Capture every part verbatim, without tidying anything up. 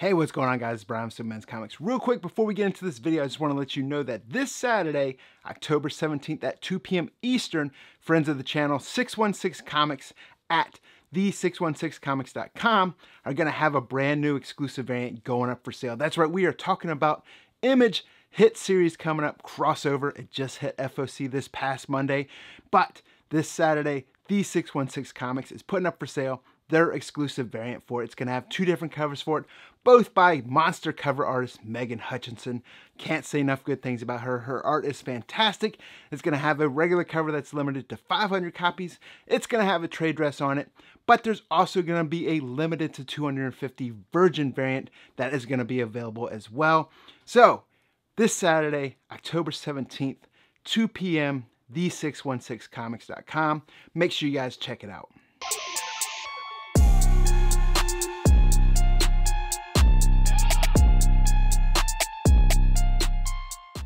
Hey, what's going on, guys? It's Brian from Simpleman's Comics. Real quick, before we get into this video, I just want to let you know that this Saturday, October seventeenth at two p m Eastern, friends of the channel, six one six comics at the six one six comics dot com are going to have a brand new exclusive variant going up for sale. That's right, we are talking about Image hit series coming up, crossover. It just hit F O C this past Monday, but this Saturday, the six one six comics is putting up for sale their exclusive variant for it. It's gonna have two different covers for it, both by monster cover artist Megan Hutchinson. Can't say enough good things about her. Her art is fantastic. It's gonna have a regular cover that's limited to five hundred copies. It's gonna have a trade dress on it, but there's also gonna be a limited to two hundred fifty virgin variant that is gonna be available as well. So this Saturday, October seventeenth, two p m, the six one six comics dot com. Make sure you guys check it out.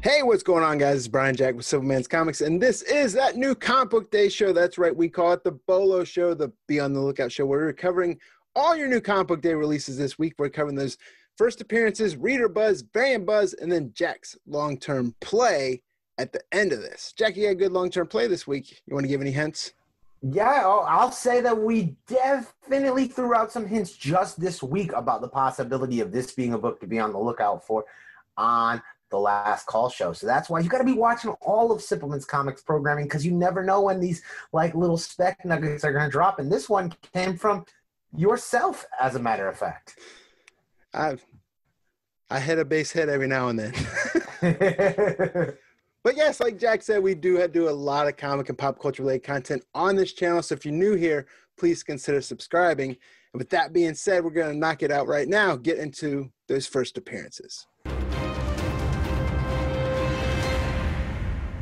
Hey, what's going on, guys? It's Brian Jack with Simpleman's Comics, and this is that new comic book day show. That's right, we call it the BOLO show, the Be On The Lookout show, where we're covering all your new comic book day releases this week. We're covering those first appearances, reader buzz, variant buzz, and then Jack's long-term play at the end of this. Jack, you had a good long-term play this week. You want to give any hints? Yeah, I'll say that we definitely threw out some hints just this week about the possibility of this being a book to be on the lookout for on the last call show. So that's why you got to be watching all of Simpleman's Comics programming, because you never know when these like little spec nuggets are going to drop. And this one came from yourself, as a matter of fact. I I hit a base hit every now and then. But yes, like Jack said, we do do a lot of comic and pop culture related content on this channel. So if you're new here, please consider subscribing. And with that being said, we're going to knock it out right now. Get into those first appearances.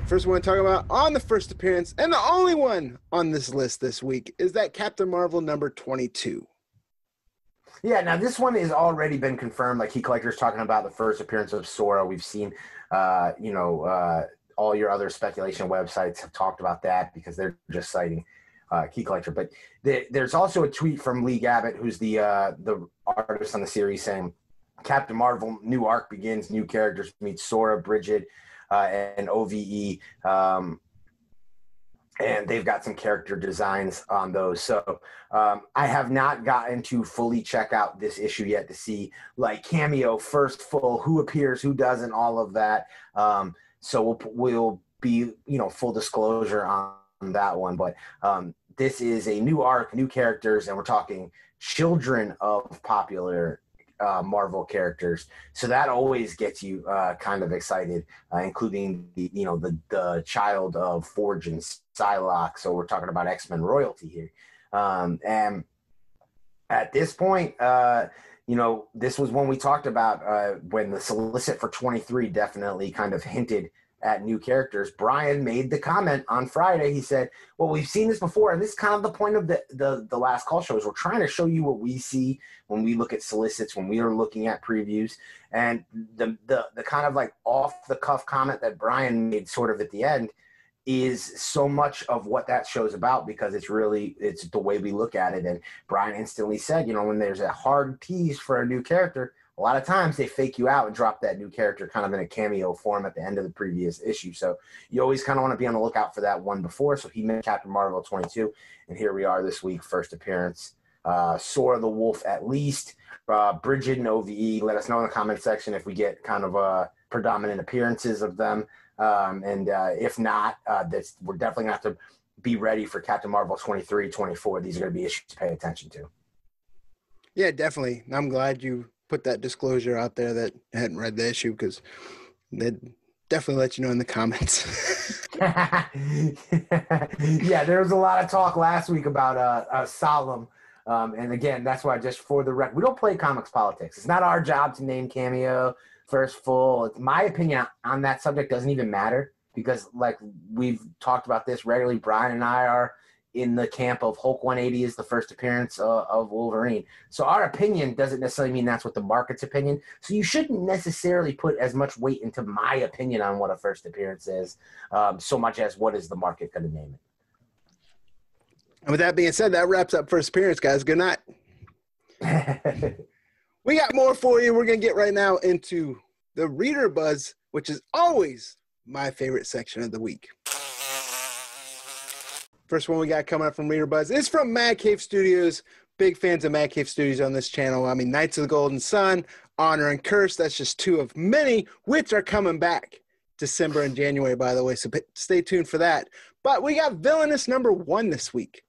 First one to talk about on the first appearance, and the only one on this list this week, is that Captain Marvel number twenty-two. Yeah, now this one has already been confirmed. Like, Heat Collector's talking about the first appearance of Sora. We've seen, uh, you know, uh, all your other speculation websites have talked about that because they're just citing uh, Heat Collector. But th there's also a tweet from Lee Gabbett, who's the uh, the artist on the series, saying, Captain Marvel, new arc begins, new characters meet Sora, Bridget, Uh, and O V E, um, and they've got some character designs on those. So um, I have not gotten to fully check out this issue yet to see, like, cameo, first full, who appears, who doesn't, all of that. Um, so we'll, we'll be, you know, full disclosure on that one. But um, this is a new arc, new characters, and we're talking children of popular Uh, Marvel characters, so that always gets you uh, kind of excited, uh, including the you know the the child of Forge and Psylocke. So we're talking about X-Men royalty here, um, and at this point, uh, you know this was one we talked about uh, when the solicit for twenty-three definitely kind of hinted at new characters. Brian made the comment on Friday. He said, well, we've seen this before, and this is kind of the point of the, the, the last call show, is we're trying to show you what we see when we look at solicits, when we are looking at previews. And the, the, the kind of like off-the-cuff comment that Brian made sort of at the end is so much of what that show's about, because it's really, it's the way we look at it. And Brian instantly said, you know, when there's a hard tease for a new character, a lot of times they fake you out and drop that new character kind of in a cameo form at the end of the previous issue. So you always kind of want to be on the lookout for that one before. So he made Captain Marvel twenty-two, and here we are this week, first appearance. Uh, Sora the Wolf, at least. Uh, Bridget and O V E, let us know in the comment section if we get kind of uh, predominant appearances of them. Um, and uh, if not, uh, that's, we're definitely going to have to be ready for Captain Marvel twenty-three, twenty-four. These are going to be issues to pay attention to. Yeah, definitely. I'm glad you put that disclosure out there that hadn't read the issue, because they'd definitely let you know in the comments. Yeah, there was a lot of talk last week about uh, uh, Solemn. Um, and again, that's why, just for the record, we don't play comics politics. It's not our job to name cameo, first full. It's, my opinion on that subject doesn't even matter, because like we've talked about this regularly, Brian and I are in the camp of Hulk one eighty is the first appearance uh, of Wolverine. So our opinion doesn't necessarily mean that's what the market's opinion. So you shouldn't necessarily put as much weight into my opinion on what a first appearance is, um, so much as what is the market going to name it. And with that being said, that wraps up first appearance, guys. Good night. We got more for you. We're going to get right now into the Reader Buzz, which is always my favorite section of the week. First one we got coming up from Reader Buzz is from Mad Cave Studios. Big fans of Mad Cave Studios on this channel. I mean, Knights of the Golden Sun, Honor and Curse, that's just two of many, which are coming back December and January, by the way, so stay tuned for that. But we got Villainous number one this week.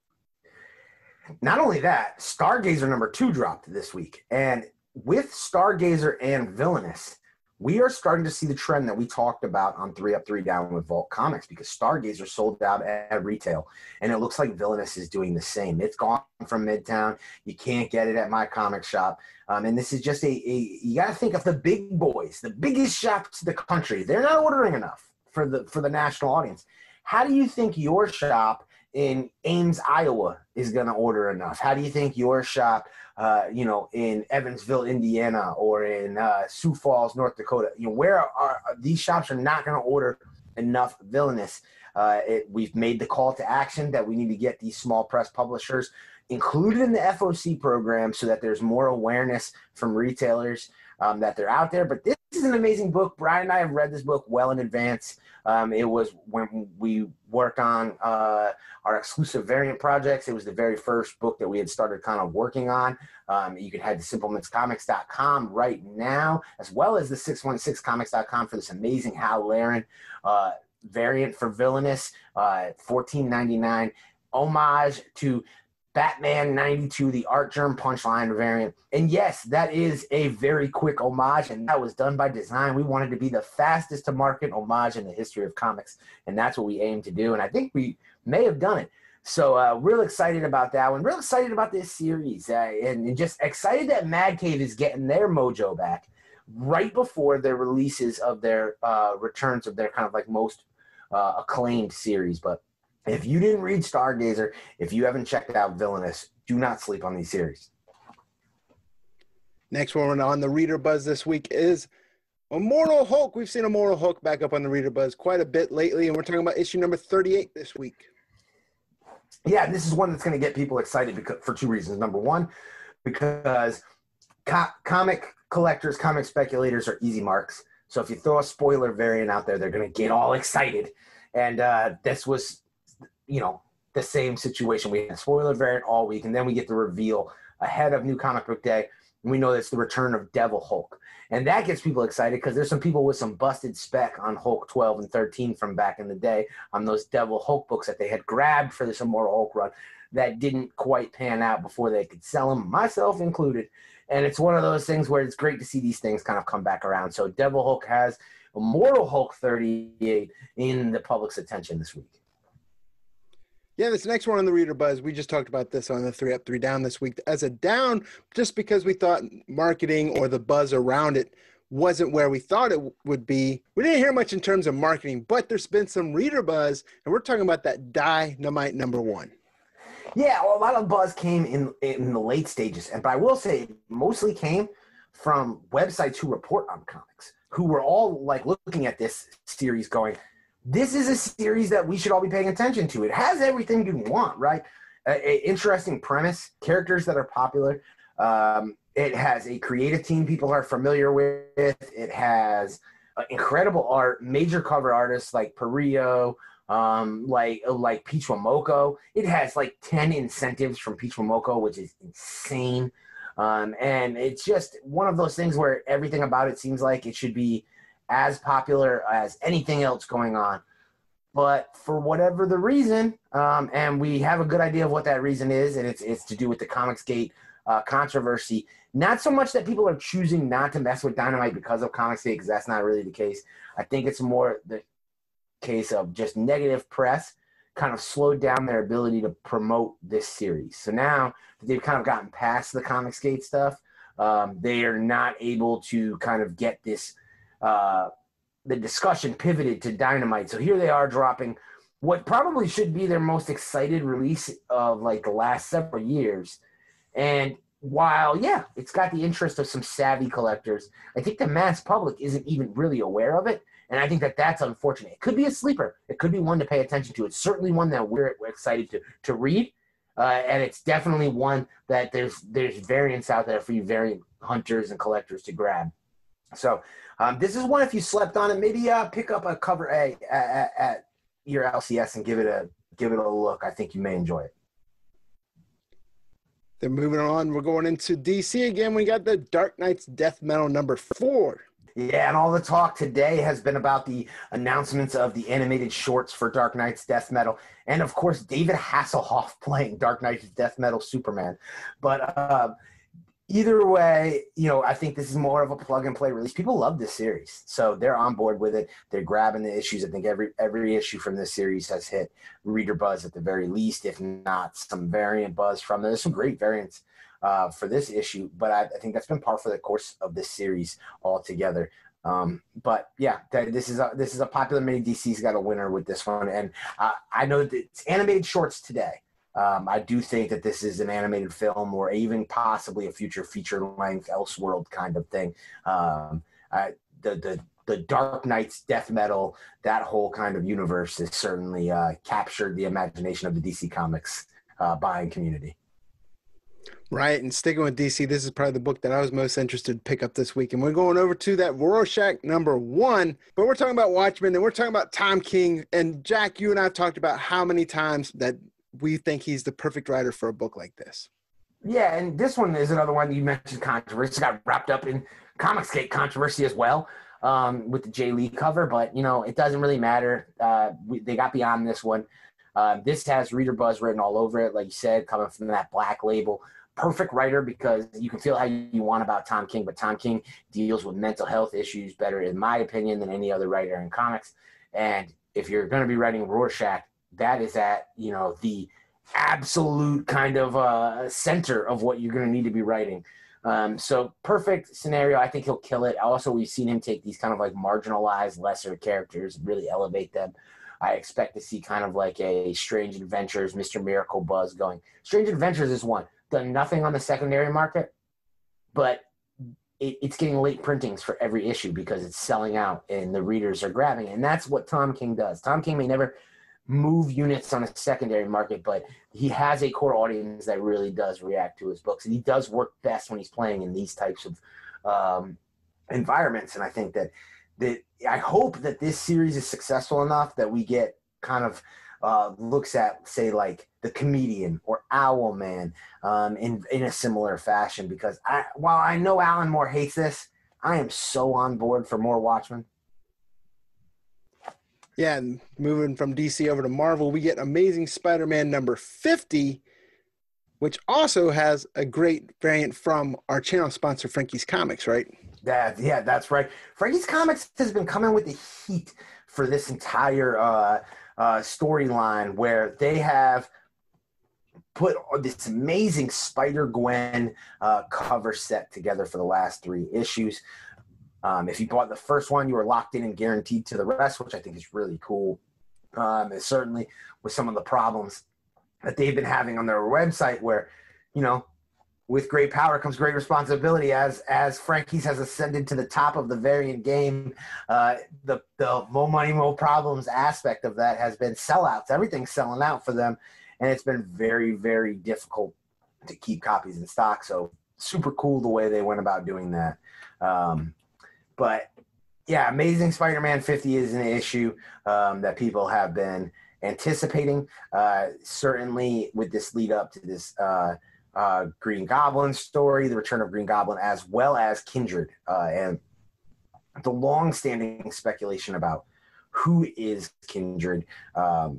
Not only that, Stargazer number two dropped this week. And with Stargazer and Villainous, we are starting to see the trend that we talked about on three Up, Three Down with Vault Comics, because Stargazer sold out at, at retail, and it looks like Villainous is doing the same. It's gone from Midtown. You can't get it at my comic shop. Um, and this is just a, a you got to think of the big boys, the biggest shops in the country. They're not ordering enough for the, for the national audience. How do you think your shop in Ames, Iowa is going to order enough? How do you think your shop, uh, you know, in Evansville, Indiana, or in uh, Sioux Falls, North Dakota, you know, where are, are these shops are not going to order enough Villainous? Uh, it, we've made the call to action that we need to get these small press publishers included in the F O C program so that there's more awareness from retailers um, that they're out there. But this is an amazing book. Brian and I have read this book well in advance. Um, it was when we worked on uh, our exclusive variant projects. It was the very first book that we had started kind of working on. Um, you can head to simplemans comics dot com right now, as well as the six one six comics dot com for this amazing Hal Laren uh, variant for Villainous, uh, fourteen ninety-nine, homage to Batman ninety-two, the Art Germ Punchline variant. And yes, that is a very quick homage, and that was done by design. We wanted to be the fastest to market homage in the history of comics, and that's what we aim to do, and I think we may have done it. So uh, real excited about that one, real excited about this series, uh, and, and just excited that Mad Cave is getting their mojo back right before their releases of their uh, returns of their kind of like most uh, acclaimed series. But if you didn't read Stargazer, if you haven't checked out Villainous, do not sleep on these series. Next one on the Reader Buzz this week is Immortal Hulk. We've seen Immortal Hulk back up on the Reader Buzz quite a bit lately, and we're talking about issue number thirty-eight this week. Yeah, this is one that's going to get people excited because, for two reasons. Number one, because co comic collectors, comic speculators are easy marks. So if you throw a spoiler variant out there, they're going to get all excited. And uh, this was, you know, the same situation. We had a spoiler variant all week, and then we get the reveal ahead of New Comic Book Day, and we know it's the return of Devil Hulk. And that gets people excited because there's some people with some busted spec on Hulk twelve and thirteen from back in the day on those Devil Hulk books that they had grabbed for this Immortal Hulk run that didn't quite pan out before they could sell them, myself included. And it's one of those things where it's great to see these things kind of come back around. So Devil Hulk has Immortal Hulk thirty-eight in the public's attention this week. Yeah, this next one on the Reader Buzz, we just talked about this on the Three Up, Three Down this week as a down, just because we thought marketing or the buzz around it wasn't where we thought it would be. We didn't hear much in terms of marketing, but there's been some Reader Buzz, and we're talking about that Dynamite number one. Yeah, well, a lot of buzz came in in the late stages, and but I will say it mostly came from websites who report on comics, who were all like looking at this series going, this is a series that we should all be paying attention to. It has everything you want, right? A, a interesting premise, characters that are popular. Um, it has a creative team people are familiar with. It has uh, incredible art, major cover artists like Perillo, um, like like Peach Momoko. It has like ten incentives from Peach Momoko, which is insane. Um, and it's just one of those things where everything about it seems like it should be as popular as anything else going on, but for whatever the reason, um, and we have a good idea of what that reason is, and it's, it's to do with the Comicsgate uh, controversy. Not so much that people are choosing not to mess with Dynamite because of Comicsgate, because that's not really the case. I think it's more the case of just negative press kind of slowed down their ability to promote this series. So now that they've kind of gotten past the Comicsgate stuff, um, they are not able to kind of get this Uh, the discussion pivoted to Dynamite. So here they are dropping what probably should be their most excited release of like the last several years. And while, yeah, it's got the interest of some savvy collectors, I think the mass public isn't even really aware of it. And I think that that's unfortunate. It could be a sleeper. It could be one to pay attention to. It's certainly one that we're, we're excited to, to read. Uh, and it's definitely one that there's, there's variants out there for you variant hunters and collectors to grab. So um, this is one, if you slept on it, maybe uh, pick up a cover A at, at your L C S and give it a give it a look. I think you may enjoy it. Then moving on, we're going into D C again. We got the Dark Knight's Death Metal number four. Yeah, and all the talk today has been about the announcements of the animated shorts for Dark Knight's Death Metal. And, of course, David Hasselhoff playing Dark Knight's Death Metal Superman. But uh, either way, you know, I think this is more of a plug-and-play release. People love this series, so they're on board with it. They're grabbing the issues. I think every every issue from this series has hit reader buzz at the very least, if not some variant buzz from there. There's some great variants Uh, for this issue, but I, I think that's been par for the course of this series altogether. Um, but yeah, th this is a, this is a popular mini. D C's got a winner with this one, and uh, I know that it's animated shorts today. Um, I do think that this is an animated film, or even possibly a future feature-length Elseworld kind of thing. Um, I, the the the Dark Knight's Death Metal, that whole kind of universe, has certainly uh, captured the imagination of the D C Comics uh, buying community. Right, and sticking with D C, this is probably the book that I was most interested to pick up this week. And we're going over to that Rorschach number one. But we're talking about Watchmen, and we're talking about Tom King. And, Jack, you and I have talked about how many times that we think he's the perfect writer for a book like this. Yeah, and this one is another one you mentioned controversy. It's got wrapped up in Comicsgate controversy as well um, with the Jay Lee cover. But, you know, it doesn't really matter. Uh, we, they got beyond this one. Uh, this has reader buzz written all over it, like you said, coming from that Black Label. Perfect writer, because you can feel how you want about Tom King, but Tom King deals with mental health issues better, in my opinion, than any other writer in comics. And if you're going to be writing Rorschach, that is at, you know, the absolute kind of uh, center of what you're going to need to be writing. Um, so perfect scenario. I think he'll kill it. Also, we've seen him take these kind of like marginalized, lesser characters, really elevate them. I expect to see kind of like a Strange Adventures, Mister Miracle buzz going. Strange Adventures is one. Done nothing on the secondary market, but it, it's getting late printings for every issue because it's selling out and the readers are grabbing it. And that's what Tom King does. Tom King may never move units on a secondary market, but he has a core audience that really does react to his books. And he does work best when he's playing in these types of um, environments. And I think that, that I hope that this series is successful enough that we get kind of Uh, looks at, say, like The Comedian or Owlman um, in, in a similar fashion, because I, while I know Alan Moore hates this, I am so on board for more Watchmen. Yeah, and moving from D C over to Marvel, we get Amazing Spider-Man number fifty, which also has a great variant from our channel sponsor, Frankie's Comics, right? Yeah, yeah, that's right. Frankie's Comics has been coming with the heat for this entire uh, – Uh, storyline, where they have put this amazing Spider-Gwen uh, cover set together for the last three issues. Um, if you bought the first one, you were locked in and guaranteed to the rest, which I think is really cool. Um, and certainly with some of the problems that they've been having on their website, where, you know, with great power comes great responsibility. As as Frankie's has ascended to the top of the variant game, uh, the the mo money mo problems aspect of that has been sellouts. Everything's selling out for them, and it's been very very difficult to keep copies in stock. So super cool the way they went about doing that. Um, but yeah, Amazing Spider-Man fifty is an issue um, that people have been anticipating. Uh, certainly with this lead up to this. Uh, Uh, Green Goblin story, the return of Green Goblin, as well as Kindred, uh, and the long-standing speculation about who is Kindred, um,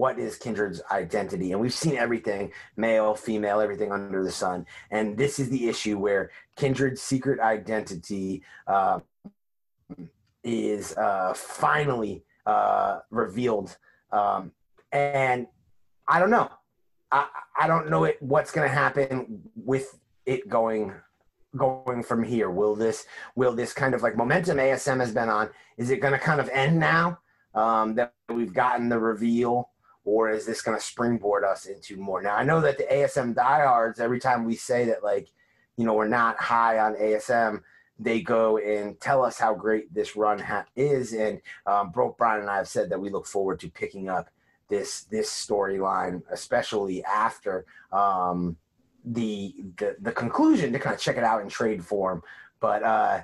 what is Kindred's identity, and we've seen everything, male, female, everything under the sun, and this is the issue where Kindred's secret identity uh, is uh, finally uh, revealed, um, and I don't know. I, I don't know it, what's going to happen with it going going from here. Will this will this kind of like momentum A S M has been on, is it going to kind of end now um, that we've gotten the reveal, or is this going to springboard us into more? Now, I know that the A S M diehards, every time we say that, like, you know, we're not high on A S M, they go and tell us how great this run ha is. And um, Broke Brian and I have said that we look forward to picking up this this storyline, especially after um the the, the conclusion to kind of check it out in trade form. But uh,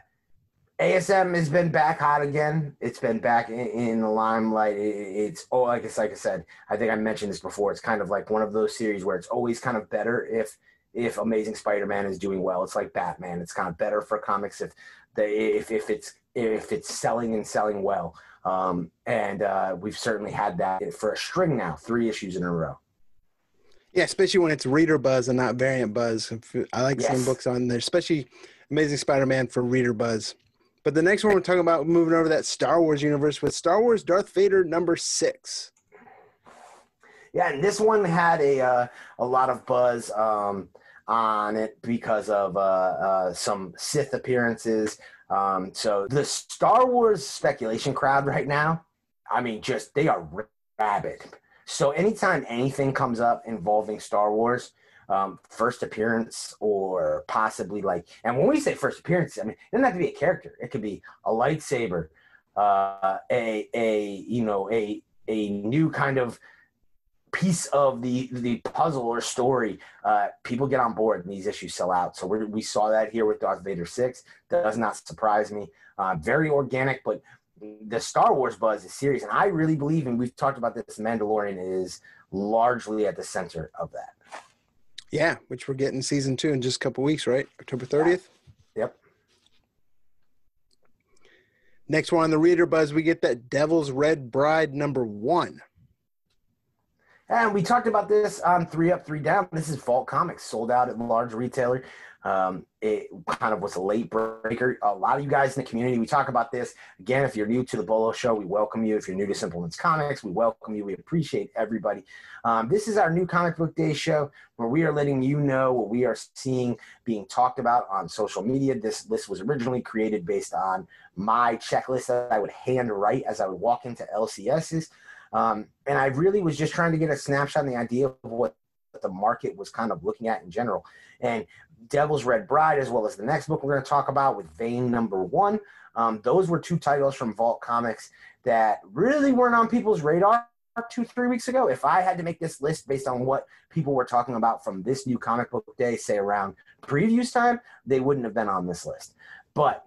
A S M has been back hot again. It's been back in, in the limelight. It, it's oh, like it's like I said, I think I mentioned this before. It's kind of like one of those series where it's always kind of better if if Amazing Spider-Man is doing well. It's like Batman. It's kind of better for comics if they if if it's if it's selling and selling well. Um, and uh, we've certainly had that for a string now, three issues in a row. Yeah, especially when it's reader buzz and not variant buzz. I like yes. seeing books on there, especially Amazing Spider-Man for reader buzz. But the next one we're talking about, moving over to that Star Wars universe with Star Wars Darth Vader number six. Yeah, and this one had a uh, a lot of buzz um, on it because of uh, uh, some Sith appearances. Um, so the Star Wars speculation crowd right now, I mean, just they are rabid. So anytime anything comes up involving Star Wars, um, first appearance or possibly like, and when we say first appearance, I mean, it doesn't have to be a character. It could be a lightsaber, uh, a, a, you know, a, a new kind of piece of the, the puzzle or story. Uh, people get on board and these issues sell out. So we're, we saw that here with Darth Vader six. That does not surprise me. Uh, very organic, but the Star Wars buzz is serious, and I really believe, and we've talked about this, Mandalorian is largely at the center of that. Yeah, which we're getting season two in just a couple weeks, right? October thirtieth? Yeah. Yep. Next one on the reader buzz, we get that Devil's Red Bride number one. And we talked about this on Three Up, Three Down. This is Vault Comics, sold out at a large retailer. Um, it kind of was a late breaker. A lot of you guys in the community, we talk about this. Again, if you're new to the Bolo Show, we welcome you. If you're new to Simpleman's Comics, we welcome you. We appreciate everybody. Um, this is our new Comic Book Day show where we are letting you know what we are seeing being talked about on social media. This list was originally created based on my checklist that I would hand write as I would walk into L C S's. Um, and I really was just trying to get a snapshot and the idea of what the market was kind of looking at in general. And Devil's Red Bride, as well as the next book we're going to talk about with Vein number one. Um, those were two titles from Vault Comics that really weren't on people's radar two, three weeks ago. If I had to make this list based on what people were talking about from this new Comic Book Day, say around previews time, they wouldn't have been on this list. But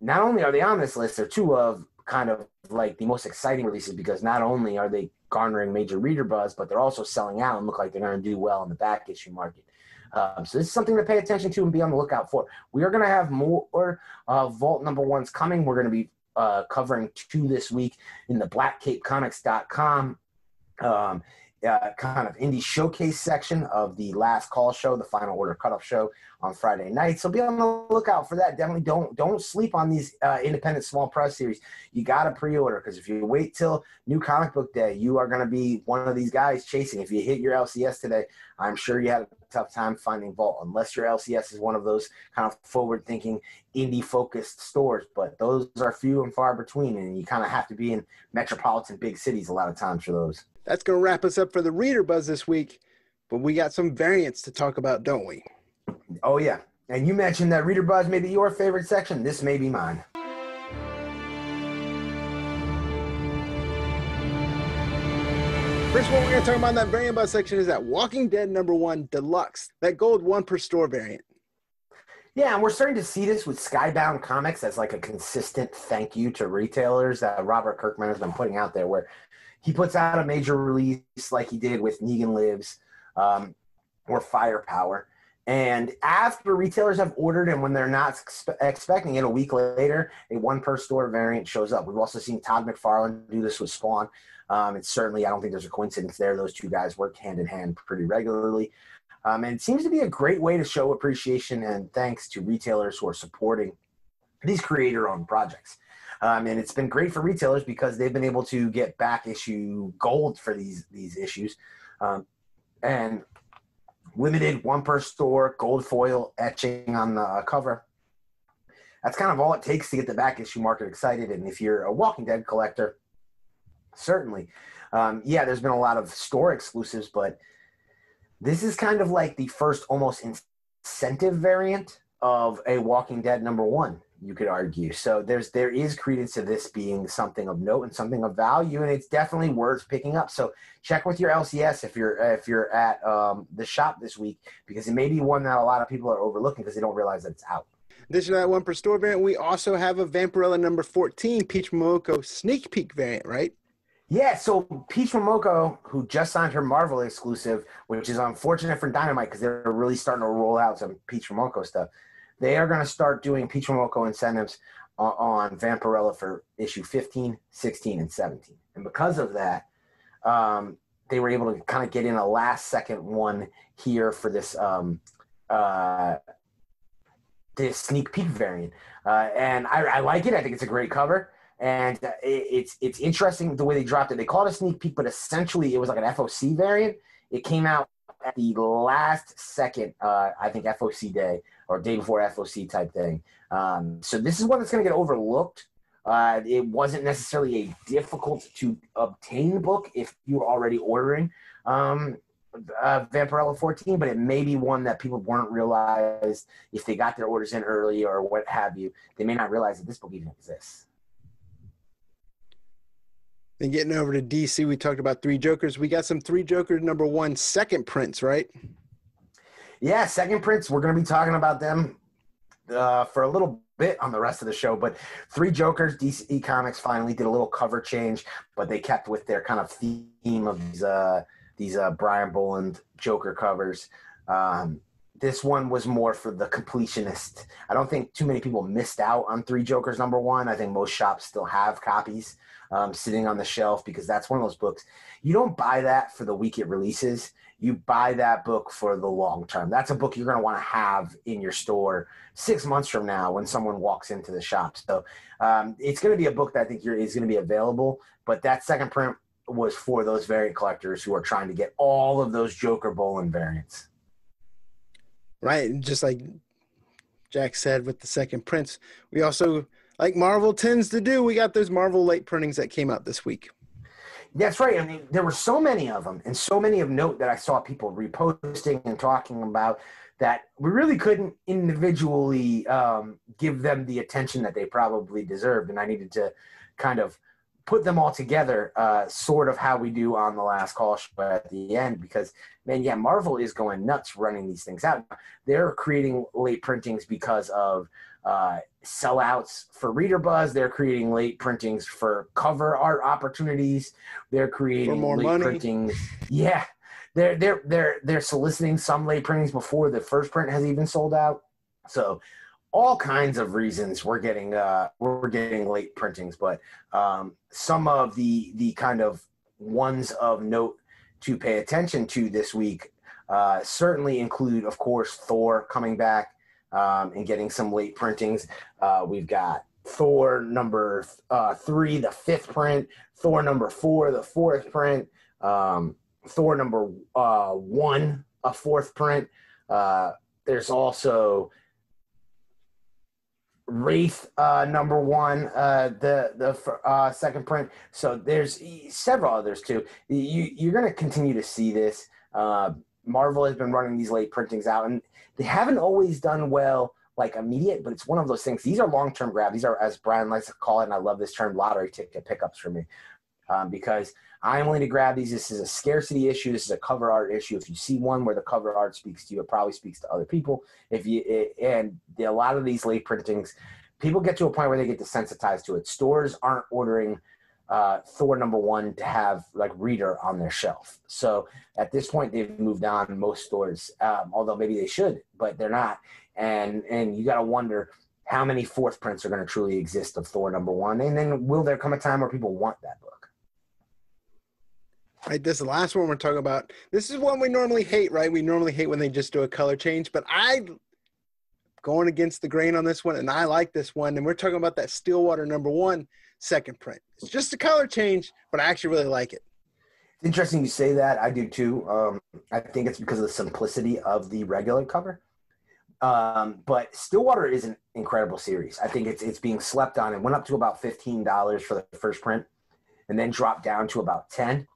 not only are they on this list, they're two of kind of like the most exciting releases because not only are they garnering major reader buzz, but they're also selling out and look like they're going to do well in the back issue market. Um, so this is something to pay attention to and be on the lookout for. We are going to have more uh, Vault number ones coming. We're going to be uh, covering two this week in the black cape comics dot com um, uh, kind of indie showcase section of the last call show, the final order cutoff show on Friday night. So be on the lookout for that. Definitely don't don't sleep on these uh, independent small press series. You got to pre-order because if you wait till New Comic Book Day, you are going to be one of these guys chasing. If you hit your L C S today, I'm sure you had a tough time finding Vault unless your L C S is one of those kind of forward-thinking, indie-focused stores. But those are few and far between, and you kind of have to be in metropolitan big cities a lot of times for those. That's going to wrap us up for the Reader Buzz this week, but we got some variants to talk about, don't we? Oh, yeah. And you mentioned that Reader Buzz may be your favorite section. This may be mine. First one we're going to talk about in that variant buzz section is that Walking Dead number one Deluxe, that gold one per store variant. Yeah, and we're starting to see this with Skybound Comics as like a consistent thank you to retailers that Robert Kirkman has been putting out there where he puts out a major release like he did with Negan Lives um, or Firepower. And after retailers have ordered and when they're not expe- expecting it, a week later, a one-per-store variant shows up. We've also seen Todd McFarlane do this with Spawn. Um, it's certainly, I don't think there's a coincidence there. Those two guys work hand-in-hand pretty regularly. Um, and it seems to be a great way to show appreciation and thanks to retailers who are supporting these creator-owned projects. Um, and it's been great for retailers because they've been able to get back issue gold for these, these issues. Um, and... Limited one per store, gold foil etching on the cover. That's kind of all it takes to get the back issue market excited. And if you're a Walking Dead collector, certainly. Um, yeah, there's been a lot of store exclusives, but this is kind of like the first almost incentive variant of a Walking Dead number one, you could argue. So there's there is credence to this being something of note and something of value, and it's definitely worth picking up. So check with your L C S if you're if you're at um, the shop this week, because it may be one that a lot of people are overlooking because they don't realize that it's out. Addition to that one per store variant, we also have a Vampirella number fourteen Peach Momoko sneak peek variant, right? Yeah, so Peach Momoko, who just signed her Marvel exclusive, which is unfortunate for Dynamite because they're really starting to roll out some Peach Momoko stuff. They are going to start doing Peach Momoko incentives on, on Vampirella for issue fifteen, sixteen, and seventeen. And because of that, um, they were able to kind of get in a last-second one here for this um, uh, this sneak peek variant. Uh, and I, I like it. I think it's a great cover. And it's it's interesting the way they dropped it. They called it a sneak peek, but essentially it was like an F O C variant. It came out at the last second, uh, I think F O C day or day before F O C type thing. Um, so this is one that's going to get overlooked. Uh, it wasn't necessarily a difficult to obtain book if you were already ordering um, uh, Vampirella fourteen, but it may be one that people weren't realized if they got their orders in early or what have you. They may not realize that this book even exists. Then getting over to D C, we talked about Three Jokers. We got some Three Jokers number one second prints, right? Yeah, second prints. We're going to be talking about them uh, for a little bit on the rest of the show. But Three Jokers, D C Comics finally did a little cover change, but they kept with their kind of theme of these uh, these uh, Brian Boland Joker covers. Um, this one was more for the completionist. I don't think too many people missed out on Three Jokers number one. I think most shops still have copies. Um, sitting on the shelf, because that's one of those books. You don't buy that for the week it releases. You buy that book for the long term. That's a book you're going to want to have in your store six months from now when someone walks into the shop. So um, it's going to be a book that I think you're, is going to be available, but that second print was for those variant collectors who are trying to get all of those Joker Boland variants. Right, just like Jack said with the second prints, we also – like Marvel tends to do, we got those Marvel late printings that came out this week. That's right. I mean, there were so many of them and so many of note that I saw people reposting and talking about that we really couldn't individually um, give them the attention that they probably deserved. And I needed to kind of put them all together, uh, sort of how we do on the last call show at the end, because, man, yeah, Marvel is going nuts running these things out. They're creating late printings because of uh, – sellouts for reader buzz. They're creating late printings for cover art opportunities. They're creating for more late money. printings. Yeah, they're they're they're they're soliciting some late printings before the first print has even sold out. So all kinds of reasons we're getting uh we're getting late printings. But um, some of the the kind of ones of note to pay attention to this week uh, certainly include, of course, Thor coming back. Um, and getting some late printings. Uh, we've got Thor number uh, three, the fifth print, Thor number four, the fourth print, um, Thor number uh, one, a fourth print. Uh, there's also Wraith uh, number one, uh, the the uh, second print. So there's several others too. You, you're going to continue to see this. Uh, Marvel has been running these late printings out, and they haven't always done well, like immediate, but it's one of those things. These are long-term grabs. These are, as Brian likes to call it, and I love this term, lottery ticket pickups for me, um, because I'm willing to grab these. This is a scarcity issue. This is a cover art issue. If you see one where the cover art speaks to you, it probably speaks to other people. If you it, and the, a lot of these late printings, people get to a point where they get desensitized to it. Stores aren't ordering Uh, Thor number one to have like reader on their shelf. So at this point they've moved on, most stores, um, although maybe they should, but they're not. And and you got to wonder how many fourth prints are going to truly exist of Thor number one. And then will there come a time where people want that book? Right, this is the last one we're talking about. This is one we normally hate, right? We normally hate when they just do a color change, but I going against the grain on this one, and I like this one. And we're talking about that Stillwater number one second print. It's just a color change, but I actually really like it. It's interesting you say that. I do too. Um, I think it's because of the simplicity of the regular cover. Um, but Stillwater is an incredible series. I think it's it's being slept on. It went up to about fifteen dollars for the first print and then dropped down to about ten dollars.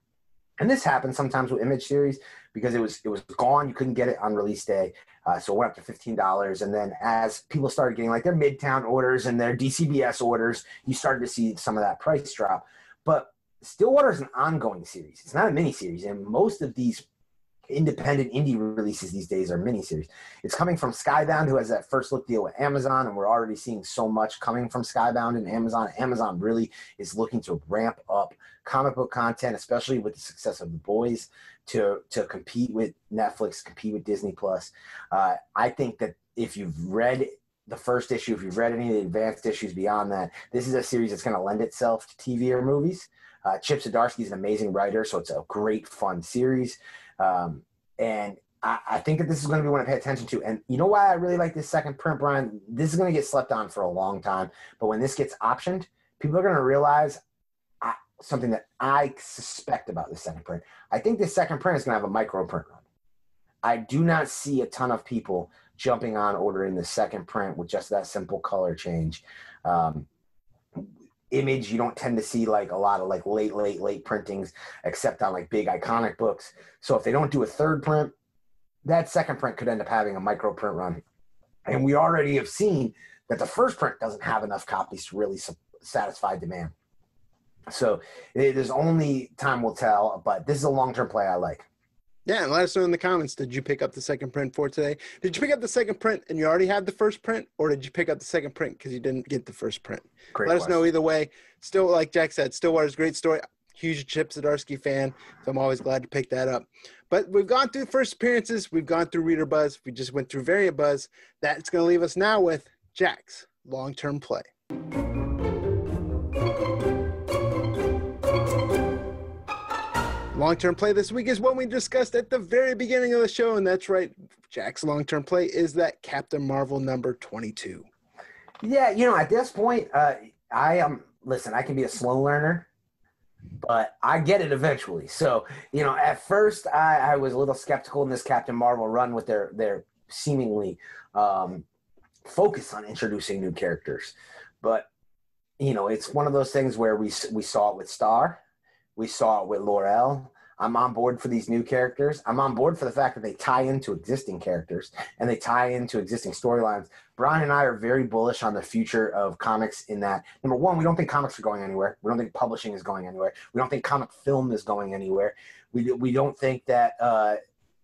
And this happens sometimes with Image series because it was it was gone. You couldn't get it on release day. Uh, so we're up to fifteen dollars. And then as people started getting like their Midtown orders and their D C B S orders, you started to see some of that price drop. But Stillwater is an ongoing series. It's not a miniseries. And most of these independent indie releases these days are miniseries. It's coming from Skybound, who has that first look deal with Amazon. And we're already seeing so much coming from Skybound and Amazon. Amazon really is looking to ramp up comic book content, especially with the success of The Boys, to to compete with Netflix, compete with Disney Plus. Uh, I think that if you've read the first issue, if you've read any of the advanced issues beyond that, this is a series that's going to lend itself to T V or movies. Uh, Chip Zdarsky is an amazing writer, so it's a great, fun series. Um, and I, I think that this is going to be one I pay attention to. And you know why I really like this second print, Brian? This is going to get slept on for a long time. But when this gets optioned, people are going to realize I, something that I suspect about this second print. I think this second print is going to have a micro print run. I do not see a ton of people jumping on ordering the second print with just that simple color change. Um, Image, you don't tend to see like a lot of like late, late, late printings, except on like big iconic books. So if they don't do a third print, that second print could end up having a micro print run. And we already have seen that the first print doesn't have enough copies to really satisfy demand. So there's only time will tell, but this is a long-term play I like. Yeah, and let us know in the comments, did you pick up the second print for today? Did you pick up the second print and you already had the first print, or did you pick up the second print because you didn't get the first print? Great let question. Us know either way. Still, like Jack said, Stillwater's a great story. Huge Chip Zdarsky fan, so I'm always glad to pick that up. But we've gone through first appearances. We've gone through Reader Buzz. We just went through Variant Buzz. That's going to leave us now with Jack's long-term play. Long-term play this week is one we discussed at the very beginning of the show, and that's right, Jack's long-term play is that Captain Marvel number twenty-two. Yeah, you know, at this point, uh, I am, um, listen, I can be a slow learner, but I get it eventually. So, you know, at first I, I was a little skeptical in this Captain Marvel run with their, their seemingly um, focus on introducing new characters. But, you know, it's one of those things where we, we saw it with Star. We saw it with Laurel. I'm on board for these new characters. I'm on board for the fact that they tie into existing characters and they tie into existing storylines. Brian and I are very bullish on the future of comics in that, number one, we don't think comics are going anywhere. We don't think publishing is going anywhere. We don't think comic film is going anywhere. We, we don't think that uh,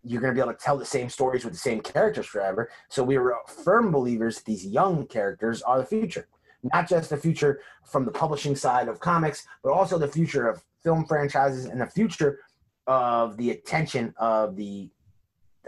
you're going to be able to tell the same stories with the same characters forever. So we are firm believers that these young characters are the future. Not just the future from the publishing side of comics, but also the future of film franchises and the future of the attention of the,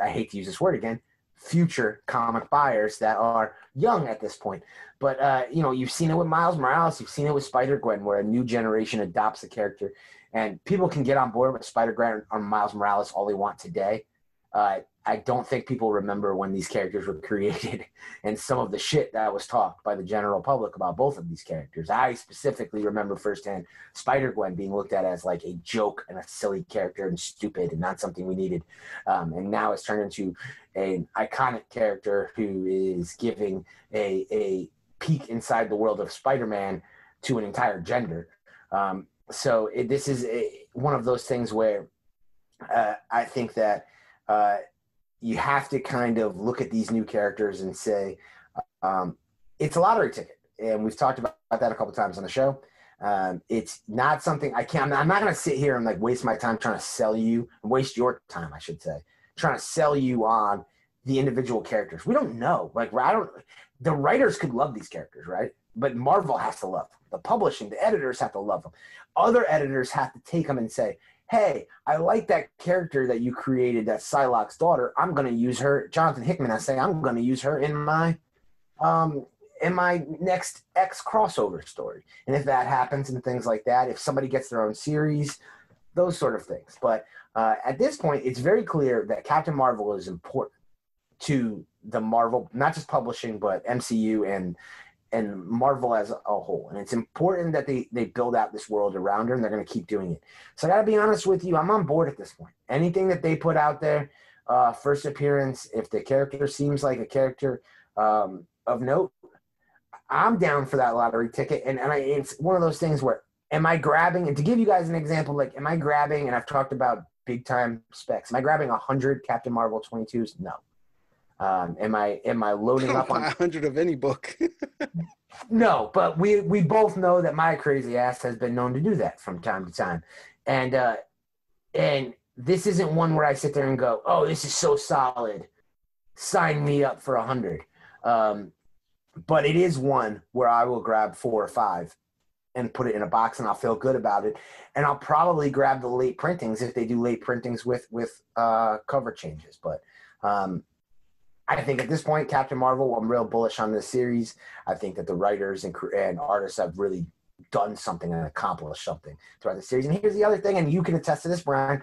I hate to use this word again, future comic buyers that are young at this point. But, uh, you know, you've seen it with Miles Morales. You've seen it with Spider-Gwen, where a new generation adopts a character. And people can get on board with Spider-Gwen or Miles Morales all they want today. Uh, I don't think people remember when these characters were created and some of the shit that was talked by the general public about both of these characters. I specifically remember firsthand Spider-Gwen being looked at as like a joke and a silly character and stupid and not something we needed. Um, and now it's turned into an iconic character who is giving a, a peek inside the world of Spider-Man to an entire gender. Um, so it, this is a, one of those things where uh, I think that uh, you have to kind of look at these new characters and say, um, it's a lottery ticket. And we've talked about that a couple times on the show. Um, it's not something I can't, I'm not, not going to sit here and like waste my time trying to sell you, waste your time, I should say, trying to sell you on the individual characters. We don't know. Like, I don't, the writers could love these characters, right? But Marvel has to love them. The publishing, the editors have to love them. Other editors have to take them and say, hey, I like that character that you created, that Psylocke's daughter. I'm going to use her. Jonathan Hickman, I say, I'm going to use her in my um, in my next X crossover story. And if that happens and things like that, if somebody gets their own series, those sort of things. But uh, at this point, it's very clear that Captain Marvel is important to the Marvel, not just publishing, but M C U and and Marvel as a whole. And it's important that they, they build out this world around her, and they're going to keep doing it. So I got to be honest with you, I'm on board at this point. Anything that they put out there, uh, first appearance, if the character seems like a character um, of note, I'm down for that lottery ticket. And, and I, it's one of those things where, am I grabbing, and to give you guys an example, like, am I grabbing, and I've talked about big time specs, am I grabbing one hundred Captain Marvel twenty-twos? No. Um, am I am I loading up on a hundred of any book? No, but we we both know that my crazy ass has been known to do that from time to time, and uh, and this isn't one where I sit there and go, oh, this is so solid, sign me up for a hundred. Um, but it is one where I will grab four or five and put it in a box, and I'll feel good about it. And I'll probably grab the late printings if they do late printings with with uh, cover changes. But um, I think at this point, Captain Marvel, I'm real bullish on this series. I think that the writers and, and artists have really done something and accomplished something throughout the series. And here's the other thing, and you can attest to this, Brian,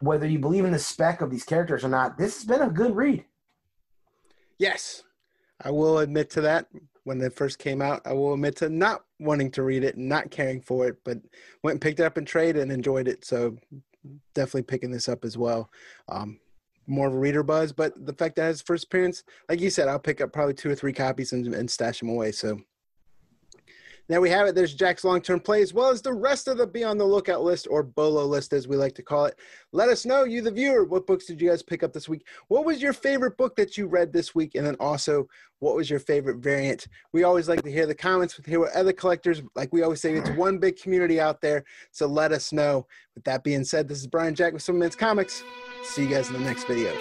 whether you believe in the spec of these characters or not, this has been a good read. Yes, I will admit to that. When it first came out, I will admit to not wanting to read it, not caring for it, but went and picked it up in trade and enjoyed it. So definitely picking this up as well. Um, more of a reader buzz, but the fact that it's first appearance, like you said, I'll pick up probably two or three copies and, and stash them away. So there we have it. There's Jack's long-term play, as well as the rest of the Be on the Lookout list, or B O L O list, as we like to call it. Let us know, you the viewer, what books did you guys pick up this week? What was your favorite book that you read this week? And then also, what was your favorite variant? We always like to hear the comments, hear what other collectors, like we always say, it's one big community out there. So let us know. With that being said, this is Brian Jack with Simpleman's Comics. See you guys in the next video.